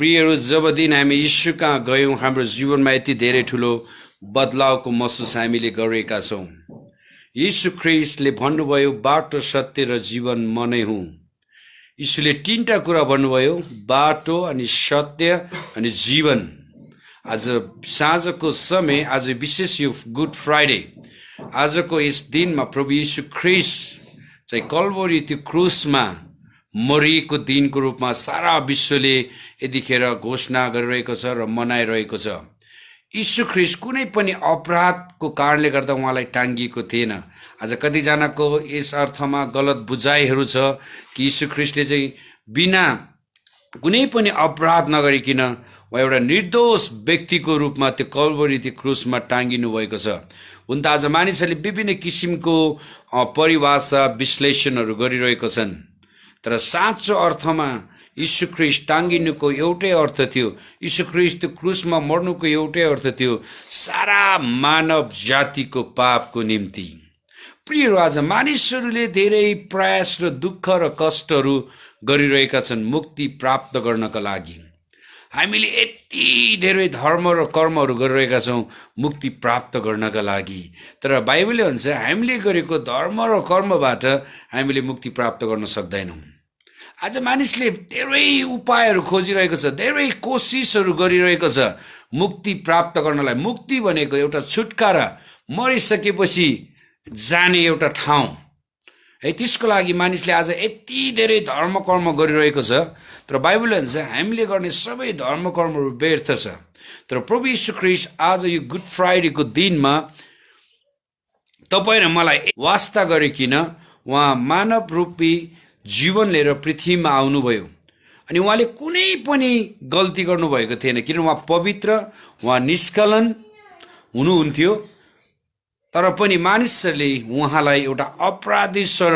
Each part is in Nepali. प्रियहरू जबदिन हामी यीशु कहाँ गयौं हाम्रो जीवनमा यति धेरै ठुलो बदलावको महसुस हामीले गरेका छौं। यीशु ख्रीष्टले भन्नुभयो बाटो सत्य र जीवन म नै हुँ। यीशुले तीनटा कुरा भन्नुभयो बाटो अनि सत्य अनि जीवन। आज साँझको समय आज विशेष यो गुड फ्राइडे आजको यस दिनमा प्रभु यीशु ख्रीष्ट चाहिँ कल्वरी त्यो क्रुसमा मरिएको दिनको रूपमा सारा विश्वले यतिखेर घोषणा गरिरहेको छ र मनाइरहेको छ। यीशु ख्रीष्ट कुनै पनि अपराधको कारणले गर्दा उहाँलाई टाँगिएको थिएन। आज कतिजनाको यस अर्थमा गलत बुझाइहरू छ कि यीशु ख्रीष्टले चाहिँ बिना कुनै पनि अपराध नगरिकन उहाँ एउटा निर्दोष व्यक्तिको रूपमा त्यो कल्वरी त्यो क्रुसमा टाँगिनु भएको छ। हुन त आज मानिसहरूले विभिन्न किसिमको परिभाषा विश्लेषणहरू गरिरहेका छन्, तर साँचो अर्थमा यीशु ख्रीष्ट टाँगिनुको एउटै अर्थ थियो, यीशु ख्रीष्ट क्रुसमा मर्नुको एउटै अर्थ थियो, सारा मानव जातिको पापको निम्ति। प्रियहरू आज मानिसहरूले धेरै प्रयास र दुःख र कष्टहरू गरिरहेका छन् मुक्ति प्राप्त गर्नका लागि। हामीले यति धेरै धर्म र कर्महरू गरिरहेका छौँ मुक्ति प्राप्त गर्नका लागि, तर बाइबलले भन्छ हामीले गरेको धर्म र कर्मबाट हामीले मुक्ति प्राप्त गर्न सक्दैनौँ। आज मानिसले धेरै उपायहरू खोजिरहेको छ, धेरै कोसिसहरू गरिरहेको छ मुक्ति प्राप्त गर्नलाई। मुक्ति भनेको एउटा छुटकारा, मरिसकेपछि जाने एउटा ठाउँ है, त्यसको लागि मानिसले आज यति धेरै धर्म कर्म गरिरहेको छ, तर बाइबलले भन्छ हामीले गर्ने सबै धर्म कर्महरू व्यर्थ छ। तर प्रभु यीशु ख्रीष्ट आज यो गुड फ्राइडेको दिनमा तपाईँ र मलाई वास्ता गरिकन उहाँ मानव रूपी जीवन लिएर पृथ्वीमा आउनुभयो अनि उहाँले कुनै पनि गल्ती गर्नुभएको थिएन, किनभने उहाँ पवित्र, उहाँ निष्कलन हुनुहुन्थ्यो। तर पनि मानिसहरूले उहाँलाई एउटा अपराधी सर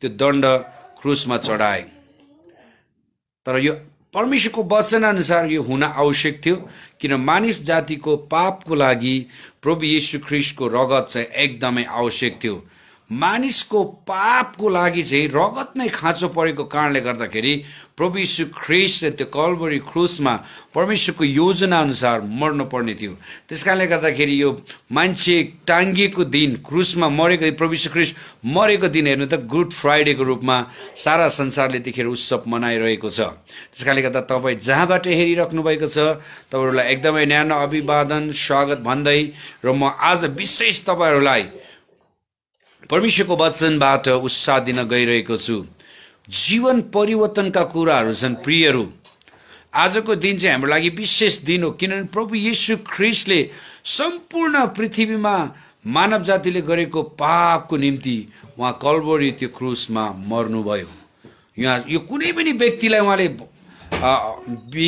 त्यो दण्ड क्रुसमा चढाए। तर यो परमेश्वरको वचन अनुसार यो हुन आवश्यक थियो, किन मानिस जातिको पापको लागि प्रभु येशू ख्रीष्टको रगत चाहिँ एकदमै आवश्यक थियो। मानिसको पापको लागि चाहिँ रगत नै खाँचो परेको कारणले गर्दाखेरि प्रभु येशू ख्रीष्टले त्यो कल्वरी क्रुसमा परमेश्वरको योजना अनुसार मर्नुपर्ने थियो। त्यसकारणले गर्दाखेरि यो मान्छे टाँगिएको दिन, क्रुसमा मरेको प्रभु येशू ख्रीष्ट मरेको दिन हेर्नु त गुड फ्राइडेको रूपमा सारा संसारले त्यतिखेर उत्सव मनाइरहेको छ। त्यसकारणले गर्दा तपाईँ जहाँबाट हेरिराख्नु भएको छ तपाईँहरूलाई एकदमै न्यानो अभिवादन स्वागत भन्दै र म आज विशेष तपाईँहरूलाई परमेश्वरको वचनबाट उत्साह दिन गइरहेको छु। जीवन परिवर्तनका कुराहरू छन् प्रियहरू। आजको दिन चाहिँ हाम्रो लागि विशेष दिन हो, किनभने प्रभु येशू ख्रीष्टले सम्पूर्ण पृथ्वीमा मानव जातिले गरेको पापको निम्ति उहाँ कल्वरी त्यो क्रुसमा मर्नुभयो। यहाँ यो कुनै पनि व्यक्तिलाई उहाँले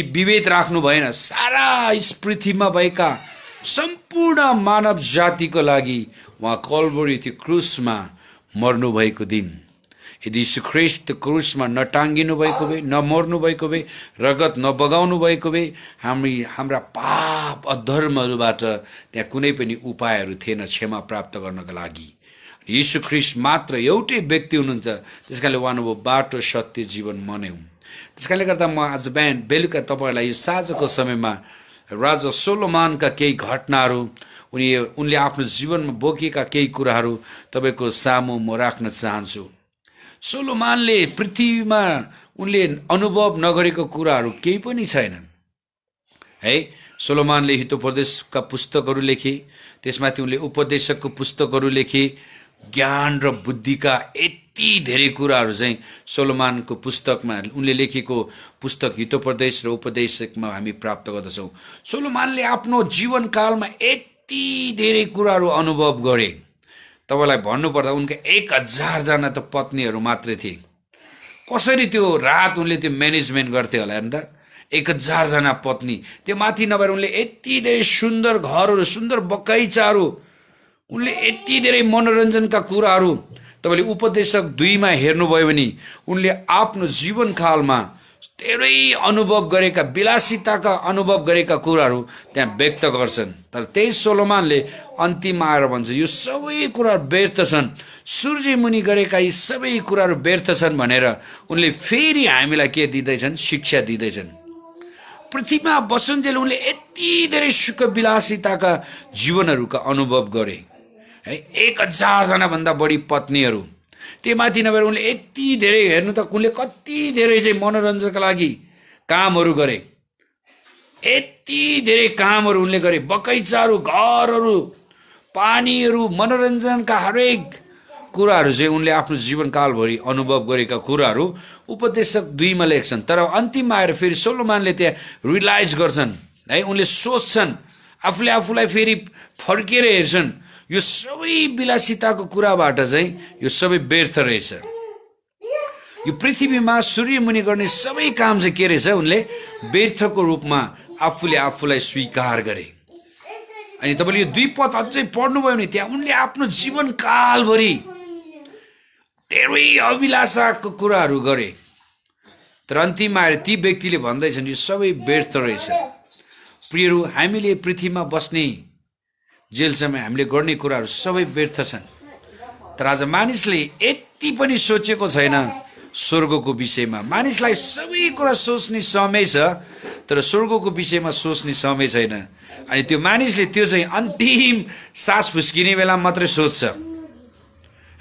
विभेद राख्नु भएन, सारा यस पृथ्वीमा भएका सम्पूर्ण मानव जातिको लागि उहाँ कल्वरी त्यो क्रुसमा मर्नुभएको दिन। यदि यीशु ख्रीष्ट त्यो क्रुसमा नटाँगिनु भएको भए, नमर्नु भएको भए, रगत नबगाउनु भएको भए हाम्रा पाप अधर्महरूबाट त्यहाँ कुनै पनि उपायहरू थिएन क्षमा प्राप्त गर्नको लागि। यीशु ख्रीष्ट मात्र एउटै व्यक्ति हुनुहुन्छ, त्यसकारणले उहाँको बाटो सत्य जीवन म नै हुँ। त्यसकारणले गर्दा म आज बिहान बेलुका तपाईँहरूलाई यो साँझको समयमा राजा सोलोमनका केही घटनाहरू उनले आफ्नो जीवनमा बोकेका केही कुराहरू तपाईको सामु म राख्न चाहन्छु। सोलोमनले पृथ्वीमा उनले अनुभव नगरेको कुराहरू केही पनि छैनन् है। सोलोमनले हितोपदेशका पुस्तकहरू लेखे, त्यसमाथि उनले उपदेशकको पुस्तकहरू लेखे। ज्ञान र बुद्धिका यति धेरै कुराहरू चाहिँ सोलोमनको पुस्तकमा उनले लेखेको पुस्तक हितोपदेश र उपदेशकमा हामी प्राप्त गर्दछौँ। सोलोमनले आफ्नो जीवनकालमा यति धेरै कुराहरू अनुभव गरे। तपाईँलाई भन्नुपर्दा उनका 1000जना त पत्नीहरू मात्रै थिए। कसरी त्यो रात उनले त्यो म्यानेजमेन्ट गर्थे होला नि त? 1000जना पत्नी, त्यो माथि नभएर उनले यति धेरै सुन्दर घरहरू, सुन्दर बगैँचाहरू, उनले यति धेरै मनोरञ्जनका कुराहरू। तपाईले उपदेशक 2 मा हेर्नुभयो भने उनले आफ्नो जीवनकालमा धेरै अनुभव गरेका, विलासिताका अनुभव गरेका कुराहरू त्यहाँ व्यक्त गर्छन्। तर त्यही सोलोमनले अन्तिममा आएर भन्छ यो सबै कुराहरू व्यर्थ छन्, सूर्यमुनि गरेका यी सबै कुराहरू व्यर्थ छन् भनेर उनले फेरि हामीलाई के दिँदैछन्? शिक्षा दिँदैछन्। पृथ्वीमा बसुन्जेल उनले यति धेरै सुख विलासिताका जीवनहरुका अनुभव गरे है। 1000 जना भन्दा बढी पत्नीहरु त्यमाथि नभएर उनले यति धेरै हेर्नु त उनले कति धेरै चाहिँ मनोरञ्जनका लागि कामहरु गरे। यति धेरै कामहरु उनले गरे, बगैँचाहरु, घरहरु, पानीहरु, मनोरञ्जनका हरेक कुराहरु चाहिँ उनले आफ्नो जीवनकाल भरि अनुभव गरेका कुराहरु उपदेशक 2 मा लेख्छन्। तर अन्तिममा आएर फेरि सोलोमनले त्यहाँ रियलाइज गर्छन् है, उनले सोच्छन्, आफूले आफूलाई फेरि फर्केर हेर्छन् यो सबै विलासिताको कुराबाट चाहिँ यो सबै व्यर्थ रहेछ। यो पृथ्वीमा सूर्य मुनि गर्ने सबै काम चाहिँ के रहेछ उनले व्यर्थको रूपमा आफूले आफूलाई स्वीकार गरे। अनि तपाईले यो दुई पद अझै पढ्नुभयो भने त्यहाँ उनले आफ्नो जीवनकाल भरि धेरै अभिलाषाको कुराहरू गरे, तर अन्तिममा आएर ती व्यक्तिले भन्दैछन् यो सबै व्यर्थ रहेछ। प्रियहरू, हामीले पृथ्वीमा बस्ने जेलसम्म हामीले गर्ने कुराहरू सबै व्यर्थ छन्। तर आज मानिसले यति पनि सोचेको छैन स्वर्गको विषयमा। मानिसलाई सबै कुरा सोच्ने समय छ तर स्वर्गको विषयमा सोच्ने समय छैन। अनि त्यो मानिसले त्यो चाहिँ अन्तिम सास फुस्किने बेला मात्रै सोच्छ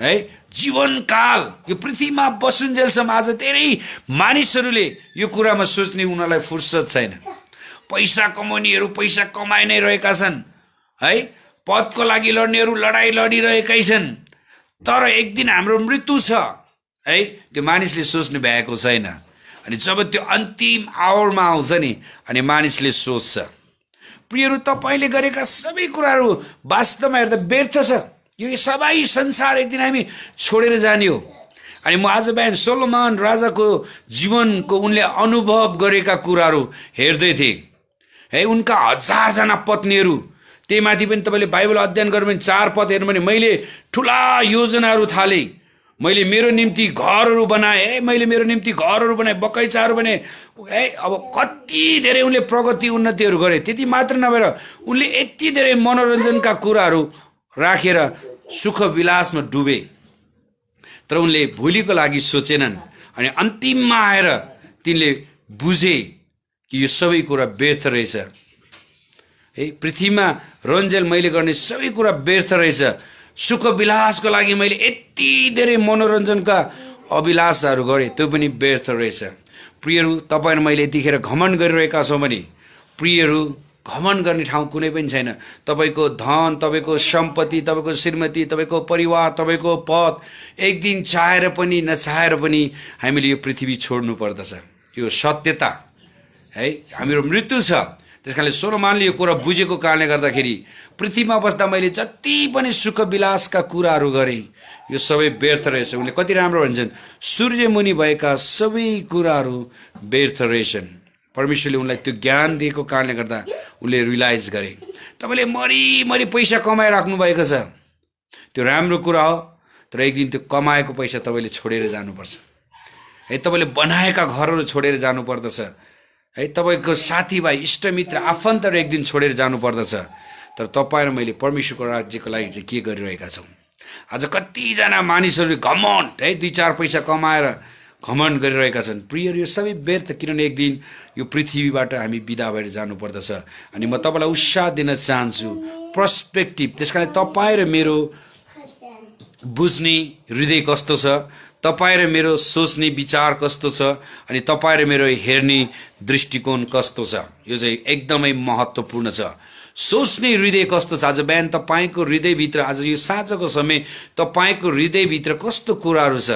है। जीवनकाल यो पृथ्वीमा बसुन्जेलसम्म आज धेरै मानिसहरूले यो कुरामा सोच्ने उनीहरूलाई फुर्सद छैन। पैसा कमाउनेहरू पैसा कमाइ नै रहेका छन् है, पदको लागि लड्नेहरू लडाई लडिरहेकै छन्, तर एक दिन हाम्रो मृत्यु छ है त्यो मानिसले सोच्ने भएको छैन। अनि जब त्यो अन्तिम आवरमा आउँछ नि अनि मानिसले सोच्छ। प्रियहरू, तपाईले गरेका सबै कुराहरू वास्तवमा हेर्दा व्यर्थ छ। यो सबै संसार एक दिन हामी छोडेर जाने हो। अनि म आज बिहान सोलोमन राजाको जीवनको उनले अनुभव गरेका कुराहरू हेर्दै थिए है। उनका 1000 जना पत्नीहरू त्यमाथि पनि तपाईले बाइबल अध्ययन गर्नु भने 4 पद हेर्नु भने मैले ठूला योजनाहरू थाले, मैले मेरो निम्ति घरहरू बनाए, मैले मेरो निम्ति घरहरू बनाए, बगैँचाहरू बनाए है। अब कति धेरै उनले प्रगति उन्नतिहरू गरे। त्यति मात्र नभएर उनले यति धेरै मनोरञ्जनका कुराहरू राखेर सुख विलासमा डुबे, तर उनले भोलिको लागि सोचेनन्। अनि अन्तिममा आएर तिनले बुझे कि यो सबै कुरा व्यर्थ रहेछ है। पृथ्वीमा रञ्जेल मैले गर्ने सबै कुरा व्यर्थ रहेछ। सुख विलासको लागि मैले यति धेरै मनोरञ्जनका अभिलाषाहरू गरे, त्यो पनि व्यर्थ रहेछ। प्रियहरू, तपाईहरु मैले यतिखेर घमण्ड गरिरहेका छौं भने प्रियहरू घमण्ड गर्ने ठाउँ कुनै पनि छैन। तपाईको धन, तपाईको सम्पत्ति, तपाईको श्रीमती, तपाईको परिवार, तपाईको पद एक दिन चाहेर पनि नचाहेर पनि हामीले यो पृथ्वी छोड्नु पर्दछ। यो सत्यता है, हाम्रो मृत्यु छ। त्यसकारणले सोलोमनले यो कुरा बुझेको कारणले गर्दाखेरि पृथ्वीमा बस्दा मैले जति पनि सुख विलासका कुराहरू गरे यो सबै व्यर्थ रहेछ। उनले कति राम्रो भन्छन्, सूर्य मुनि भएका सबै कुराहरू व्यर्थ रहेछन्। परमेश्वरले उनलाई त्यो ज्ञान दिएको कारणले गर्दा उनले रियलाइज गरे। तपाईले मरी पैसा कमाइ राख्नु भएको छ, त्यो राम्रो कुरा हो, तर एक दिन त्यो कमाएको पैसा तपाईले छोडेर जानुपर्छ है। तपाईले बनाएका घरहरू छोडेर जानुपर्दछ है। तपाईको साथीभाइ, इष्टमित्र, आफन्तहरू एक दिन छोडेर जानुपर्दछ। तर तपाईँ र मैले परमेश्वरको राज्यको लागि चाहिँ के गरिरहेका छौं? आज कतिजना मानिसहरू घमण्ड है, 2-4 पैसा कमाएर घमण्ड गरिरहेका छन्। प्रियहरू, यो सबै व्यर्थ, किनभने एक दिन यो पृथ्वीबाट हामी बिदा भएर जानुपर्दछ। अनि म तपाईलाई उत्साह दिन चाहन्छु, पर्सपेक्टिभ। त्यसकारण तपाईँ र मेरो बुझ्ने हृदय कस्तो छ, तपाईं र मेरो सोच्ने विचार कस्तो छ, अनि तपाईं र मेरो हेर्ने दृष्टिकोण कस्तो छ, यो चाहिँ एकदमै महत्त्वपूर्ण छ। सोच्ने हृदय कस्तो छ? आज बिहान तपाईको हृदयभित्र, आज यो साँझको समय तपाईको हृदयभित्र कस्तो कुराहरू छ?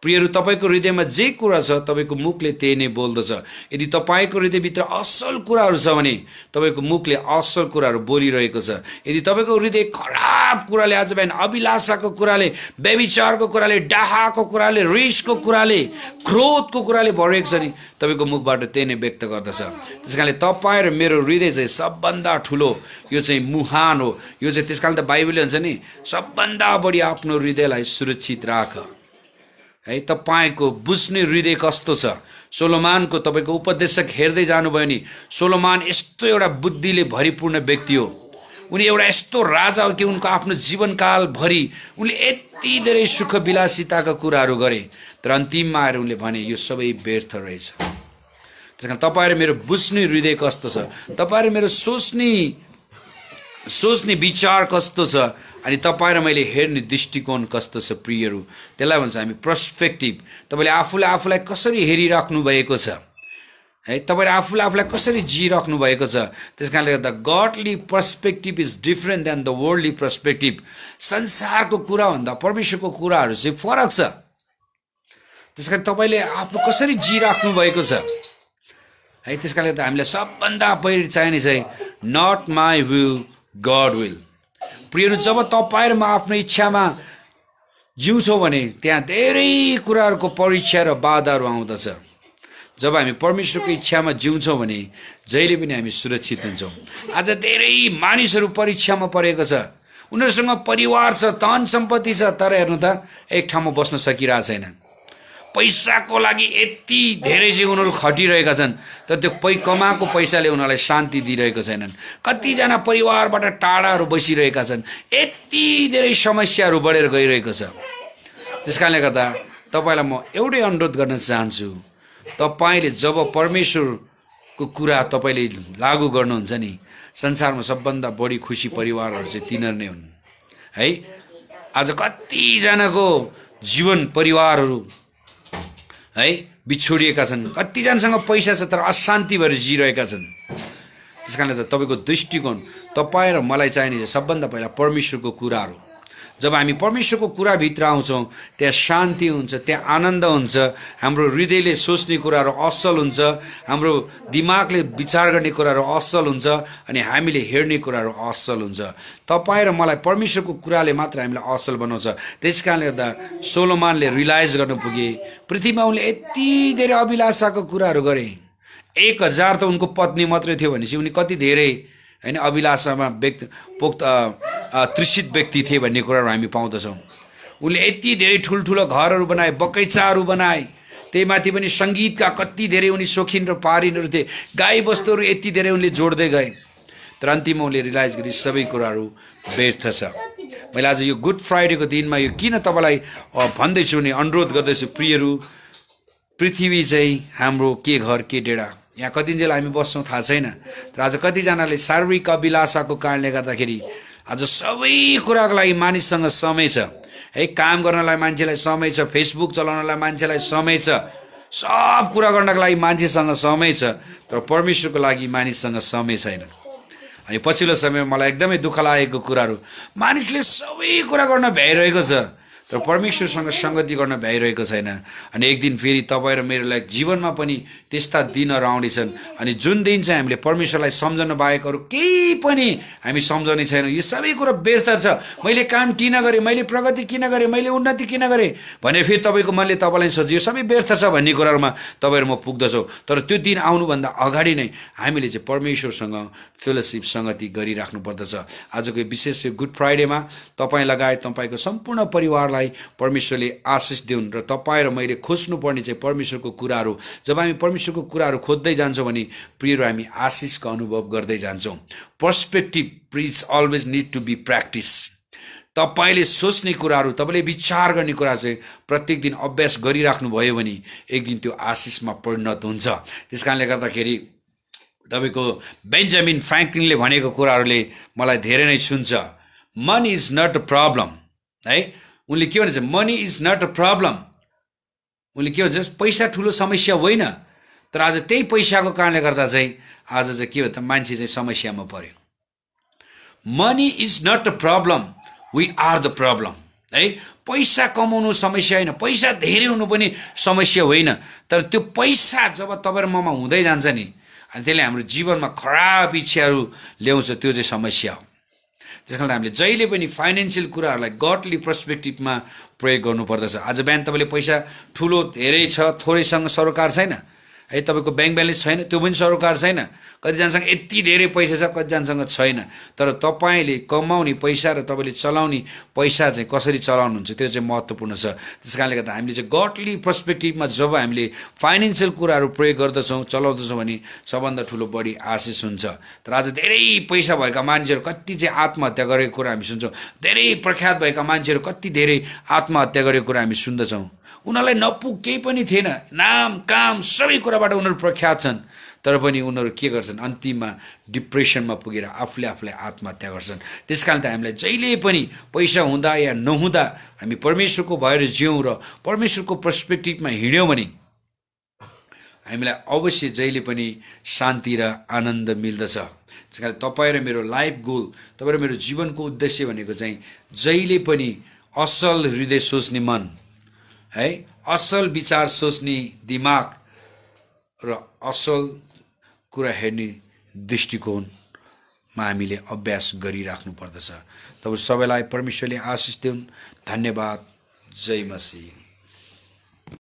प्रियहरू, तपाईको हृदयमा जे कुरा छ तपाईको मुखले त्यही नै बोल्दछ। यदि तपाईको हृदयभित्र असल कुराहरू छ भने तपाईको मुखले असल कुराहरू बोलिरहेको छ। यदि तपाईको हृदय खराब कुराले, आज बिहान अभिलाषाको कुराले, व्यभिचारको कुराले, डाहाको कुराले, रिसको कुराले, क्रोधको कुराले भरिएको छ नि तपाईको मुखबाट त्यही नै व्यक्त गर्दछ। त्यसकारणले तपाईं र मेरो हृदय चाहिँ सबभन्दा ठुलो यो चाहिँ मुहान हो। यो चाहिँ त्यसकारण त बाइबलले भन्छ नि, सबभन्दा बढी आफ्नो हृदयलाई सुरक्षित राख है। तपाईको बुझ्ने हृदय कस्तो छ? सोलोमनको तपाईको उपदेशक हेर्दै जानुभयो नि, सोलोमन यस्तो एउटा बुद्धिले भरिपूर्ण व्यक्ति हो। उनी एउटा यस्तो राजा हो कि उनको आफ्नो जीवनकाल भरि उनले यति धेरै सुख विलासिताका कुराहरू गरे, तर अन्तिममा आएर उनले भने यो सबै व्यर्थ रहेछ। तपाईहरु मेरो बुझ्ने हृदय कस्तो छ, तपाईहरु मेरो सोच्ने विचार कस्तो छ, अनि तपाईहरु मैले हेर्ने दृष्टिकोण कस्तो छ प्रियहरु, त्यसलाई भन्छ हामी पर्सपेक्टिभ। तपाईले आफूलाई कसरी हेरिराख्नु भएको छ है, तपाईले आफूलाई कसरी जिराख्नु भएको छ। त्यसकारणले the godly perspective is different than the worldly perspective. संसारको कुरा भन्दा परमेश्वरको कुराहरु चाहिँ फरक छ। त्यसकारण तपाईले आफू कसरी जिराख्नु भएको छ है, त्यसकारणले त हामीलाई सबभन्दा पहिले चाहिने चाहिँ not my will God will. प्रियहरू, जब तपाईहरु म आफ्नो इच्छामा जिउँछौं भने त्यहाँ धेरै कुराहरुको परीक्षा र बाधाहरु आउँदछ। जब हामी परमेश्वरको इच्छामा जिउँछौं भने जहिले पनि हामी सुरक्षित हुन्छौँ। आज धेरै मानिसहरु परीक्षामा परेको छ, उनीहरुसँग परिवार छ, धन सम्पत्ति छ, तर हेर्नु त एक ठाउँमा बस्न सकिरा छैनन्। पैसाको लागि यति धेरै चाहिँ उनीहरु खटिरहेका छन्, तर त्यो कमाएको पैसाले उनीहरुलाई शान्ति दिइरहेको छैनन्। कतिजना परिवारबाट टाढाहरु बसिरहेका छन्, यति धेरै समस्याहरु बढेर गइरहेको छ। त्यसकारणले गर्दा तपाईलाई म एउटै अनुरोध गर्न चाहन्छु, तपाईले जब परमेश्वरको कुरा तपाईले लागू गर्नुहुन्छ नि, संसारमा सबभन्दा बढी खुशी परिवारहरु चाहिँ तिनीहरु नै हुन् है। आज कतिजनाको जीवन परिवारहरु है बिछोडिएका छन्, कतिजनासँग पैसा छ तर अशान्ति भएर जिरहेका छन्। त्यसकारणले त तपाईको दृष्टिकोण, तपाईँ र मलाई चाहिने सबभन्दा पहिला परमेश्वरको कुराहरू। जब हामी परमेश्वरको कुरा भित्र आउँछौं त्यहाँ शान्ति हुन्छ, त्यहाँ आनन्द हुन्छ, हाम्रो हृदयले सोच्ने कुराहरू असल हुन्छ, हाम्रो दिमागले विचार गर्ने कुराहरू असल हुन्छ, अनि हामीले हेर्ने कुराहरू असल हुन्छ। तपाईं र मलाई परमेश्वरको कुराले मात्र हामीलाई असल बनाउँछ। त्यसकारणले गर्दा सोलोमनले रियलाइज गर्न पुगे, पृथ्वीमा उनले यति धेरै अभिलाषाको कुराहरू गरे। 1000 त उनको पत्नी मात्रै थियो भनेपछि उनी कति धेरै हैन अभिलाषामा पोख्त तृषित व्यक्ति थिए भन्ने कुराहरू हामी पाउँदछौँ। उनले यति धेरै ठुल्ठुलो घरहरू बनाए, बगैँचाहरू बनाए, त्यही माथि पनि संगीतका कति धेरै उनी शौखिन र पारिनहरू थिए, गाई बस्तुहरू यति धेरै उनले जोड्दै गए, तर अन्तिममा उनले रियलाइज गरे सबै कुराहरू व्यर्थ छ। मैले आज यो गुड फ्राइडेको दिनमा यो किन तपाईलाई भन्दैछु भने अनुरोध गर्दैछु प्रियहरू, पृथ्वी चाहिँ हाम्रो के घर के डेरा, यहाँ कतिजनाले हामी बस्छौं थाहा छैन, तर आज कतिजनाले शारीरिक अभिलाषाको कारणले गर्दाखेरि आज सबै कुराको लागि मानिससँग समय छ है। काम गर्नलाई मान्छेलाई समय छ, फेसबुक चलाउनलाई मान्छेलाई समय छ, सब कुरा गर्नको लागि मान्छेसँग समय छ, तर परमेश्वरको लागि मानिससँग समय छैन। अनि पछिल्लो समय मलाई एकदमै दुःख लागेको कुराहरू, मानिसले सबै कुरा गर्न भ्याइरहेको छ तर परमेश्वरसँग संगति गर्न भ्याइरहेको छैन। अनि एक दिन फेरि तपाईं र मेरो लागि जीवनमा पनि त्यस्ता दिनहरू आउनेछन्, अनि जुन दिन चाहिँ हामीले परमेश्वरलाई सम्झन बाहेक अरू केही पनि हामी सम्झने छैनौँ। यो सबै कुरा व्यर्थ छ। मैले काम किन गरेँ, मैले प्रगति किन गरेँ, मैले उन्नति किन गरेँ भने फेरि तपाईँको मनले तपाईँलाई सोच्यो यो सबै व्यर्थ छ भन्ने कुराहरूमा तपाईँ र म पुग्दछौँ। तर त्यो दिन आउनुभन्दा अगाडि नै हामीले चाहिँ परमेश्वरसँग फेलोसिप संगति गरिराख्नु पर्दछ। आजको विशेष यो गुड फ्राइडेमा तपाईँ लगायत तपाईँको सम्पूर्ण परिवारलाई परमेश्वरले आशीष दिउन् र तपाईं र मैले खोज्नुपर्ने चाहिँ परमेश्वरको कुराहरू। जब हामी परमेश्वरको कुराहरू खोज्दै जान्छौँ भने प्रियहरू हामी आशीषको अनुभव गर्दै जान्छौँ। Perspective प्रिज always need to be practice. तपाईले सोच्ने कुराहरू, तपाईले विचार गर्ने कुरा चाहिँ प्रत्येक दिन अभ्यास गरिराख्नु भयो भने एक दिन त्यो आशीषमा परिणत हुन्छ। त्यसकारणले गर्दाखेरि तपाईको बेन्जामिन फ्र्याङ्कलिनले भनेको कुराहरूले मलाई धेरै नै छुन्छ। Money is not a problem है, उनले के भन्छ money is not a problem. उनले के भन्छ पैसा ठुलो समस्या होइन, तर आज त्यही पैसाको कारणले गर्दा चाहिँ आज चाहिँ के हो त मान्छे चाहिँ समस्यामा पर्यो। Money is not a problem, we are the problem है। पैसा कमाउनु समस्या होइन, पैसा धेरै हुनु पनि समस्या होइन, तर त्यो पैसा जब तपाईँ ममा हुँदै जान्छ नि, अनि त्यसले हाम्रो जीवनमा खराब इच्छाहरू ल्याउँछ, त्यो चाहिँ समस्या हो। त्यसकारण हामीले जहिले पनि फाइनेन्शियल कुराहरूलाई गॉडली पर्सपेक्टिभमा प्रयोग गर्नुपर्दछ। आज बिहान तपाईँले पैसा ठुलो धेरै छ, थोरैसँग सरोकार छैन है, तपाईँको ब्याङ्क ब्यालेन्स छैन त्यो पनि सरोकार छैन, कतिजनासँग यति धेरै पैसा छ कतिजनासँग छैन, तर तपाईँले कमाउने पैसा र तपाईँले चलाउने पैसा चाहिँ कसरी चलाउनुहुन्छ त्यो चाहिँ महत्त्वपूर्ण छ। त्यसकारणले गर्दा हामीले चाहिँ गॉडली पर्सपेक्टिभमा जब हामीले फाइनेन्शियल कुराहरू प्रयोग गर्दछौँ, चलाउँदछौँ भने सबभन्दा ठुलो बढी आशीष हुन्छ। तर आज धेरै पैसा भएका मान्छेहरू कति चाहिँ आत्महत्या गरेको कुरा हामी सुन्छौँ, धेरै प्रख्यात भएका मान्छेहरू कति धेरै आत्महत्या गरेको कुरा हामी सुन्दछौँ। उनीहरुलाई नपुग केही पनि थिएन, नाम काम सबै कुराबाट उनीहरु प्रख्यात छन्, तर पनि उनीहरु के गर्छन् अन्तिममा डिप्रेसनमा पुगेर आफूले आफूलाई आत्महत्या गर्छन्। त्यसकारण त हामीलाई जहिले पनि पैसा हुँदा या नहुँदा हामी परमेश्वरको भएर जियौं र परमेश्वरको पर्सपेक्टिभमा हिँड्यौं भने हामीलाई अवश्य जहिले पनि शान्ति र आनन्द मिल्दछ। त्यसकारण तपाईं र मेरो लाइफ गोल, तपाईं र मेरो जीवनको उद्देश्य भनेको चाहिँ जहिले पनि असल हृदय सोच्ने मन है, असल विचार सोच्ने दिमाग र असल कुरा हेर्ने दृष्टिकोणमा हामीले अभ्यास गरिराख्नु पर्दछ। तब सबैलाई परमेश्वरले आशिष दिउन्। धन्यवाद। जय मसीह।